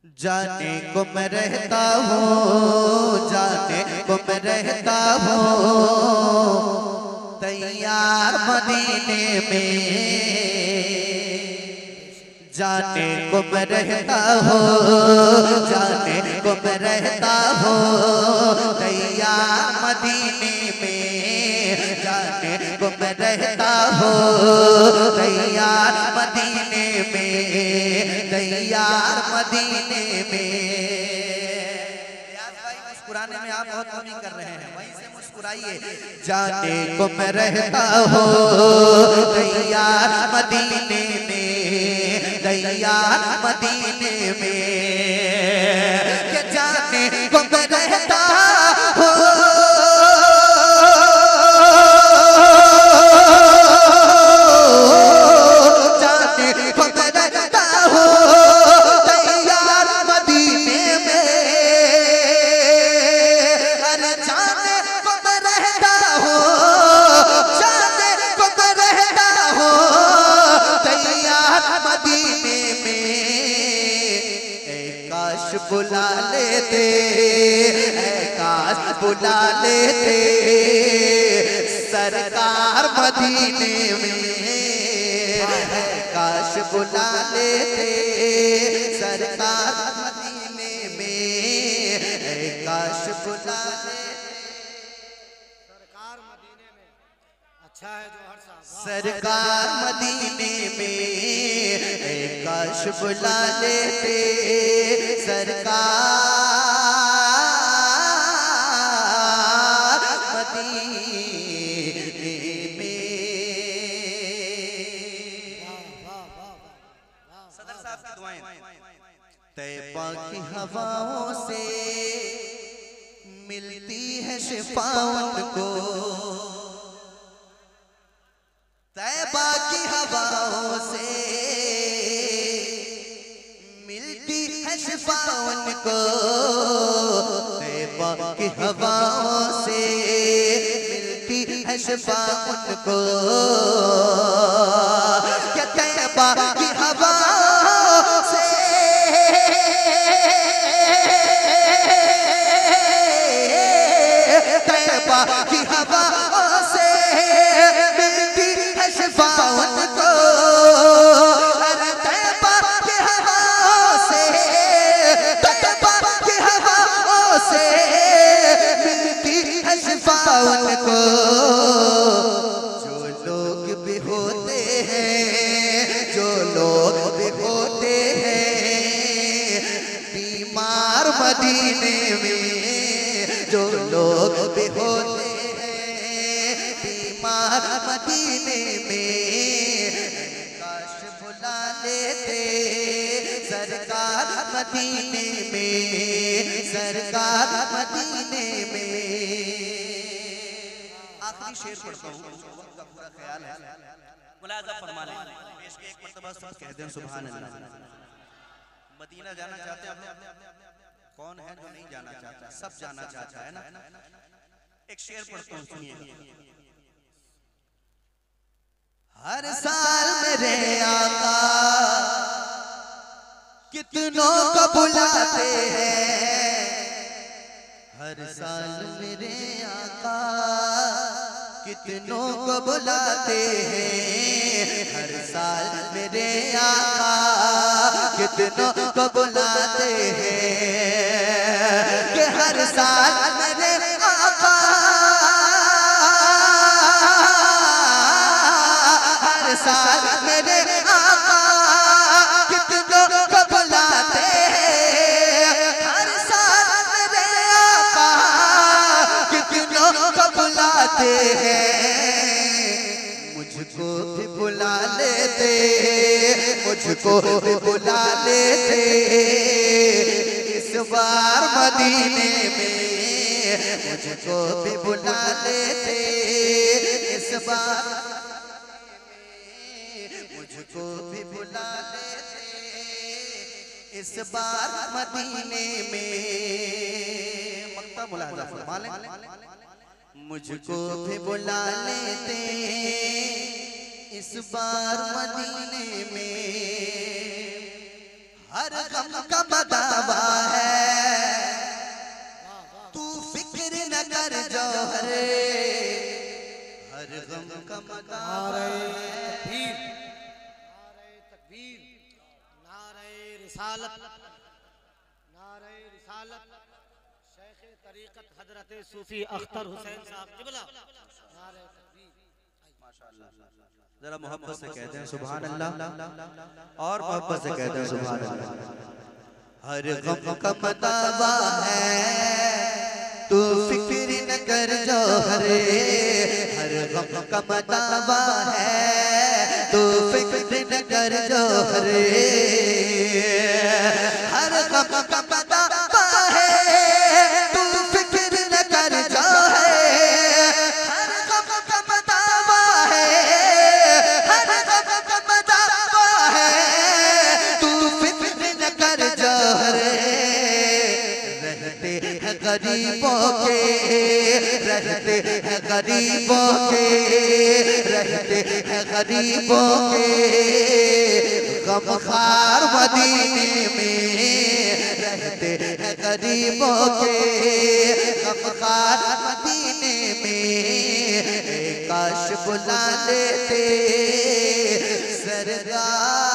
जाने को मैं रहता हूँ, जाने को मैं रहता हूँ तैयार मदीने में, जाने को मैं रहता हूँ, जाने को मैं रहता हूँ तैयार मदीने में, जाने को मैं रहता हूँ तैयार मदीने में, तैयार मदीने में। यार भाई मुस्कुराने में आप बहुत कमी कर रहे हैं, वहीं से मुस्कुराइए। जाने को मैं रहता हूँ तैयार मदीने में, तैयार मदीने में, जाने को मैं रहता हूँ। बुला लेते, काश बुला लेते सरकार मदीने में, काश बुला लेते सरकार मदीने में, काश बुला लेते सरकार मदीने में। अच्छा है जो हर साल सरकार मदीने में, काश बुला लेते सरकार मदीने में। सदर साहब की दुआएं। तैयबा की हवाओं से मिलती है शिफा उनको, तैयबा की हवाओं से शिफा उनको, तैयबा की हवाओं से मिलती है शिफा उनको, क्या तैयबा की हवाओं से मिलती है शिफा उनको, उनको जो लोग भी होते हैं, जो लोग भी होते हैं बीमार मदीने में, जो लोग भी होते हैं बीमार मदीने में, काश बुला लेते सरकार मदीने में, सरकार मदीने में। शेर पढ़ता हूं, वक्त का पूरा ख्याल है, मुलाज़ा फरमा लें। पेश के एक मर्तबा सब कह दें सुभान अल्लाह। मदीना जाना चाहते हैं आप लोग? कौन है जो नहीं जाना चाहता? सब जाना चाहता है ना। एक शेर पढ़ता हूं, सुनिए। हर साल मेरे आका कितनों को बुलाते हैं, हर साल मेरे आका कितनों को बुलाते हैं, हर साल मेरे आका कितनों को बुलाते हैं, कि हर साल मेरे आका, हर साल मेरे आका कितनों को बुलाते हैं, हर साल मेरे आका कितनों को बुलाते हैं, मुझको भी बुला लेते इस बार मदीने में, मुझको भी बुला लेते इस बार, मुझको भी बुला लेते इस बार मदीने में। मक्ता मुलाज़ा फरमा लें, मुझको भी बुला लेते इस बार मदीने में, हर गम का बता रिसालत, नारे रिसालत शेख तरीकत हजरत सूफी अख्तर हुसैन साहब क़िबला, नारे तकबीर। माशाअल्लाह, जरा मोहब्बत से कहते हैं सुभान अल्लाह, और मोहब्बत से कहते हैं सुभान अल्लाह। हर गम का मताबा है तू फिक्र न कर जो हरे, हर गम का मताबा है तू फिक्र न कर जो हरे, हर गम का मताबा है तू फिक्र न कर जो हरे, हर गम का मताबा है, हर गम का मताबा है तू फिक्र न कर जो हरे। रहते हैं गरीबों के, रहते हैं गरीबों के, रहते हैं गरीबों के गमखार मदीने में, रहते हैं गरीबों के गमखार मदीने में, काश बुला लेते सरदार